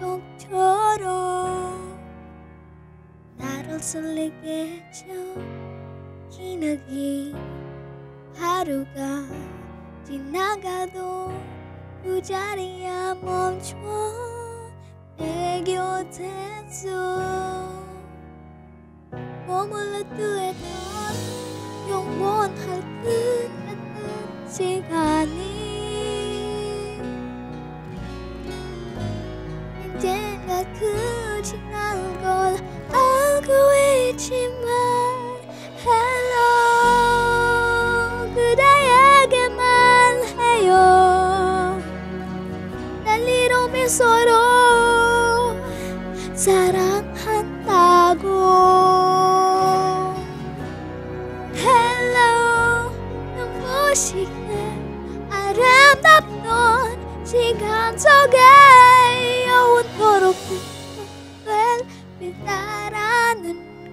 곡처럼 나를 설레게 해줘. 기나긴 하루가 지나가도 그 자리야 멈춰 내 곁에서 머물러 두었던 영원할 듯 했던 시간이 내가 그 지나는 걸 알고 있지만 Hello 그대에게만 해요 날 이름이 서로 사랑한다고 Hello 눈부시게 아름답던 시간 속에 너로 빛을 빛나라는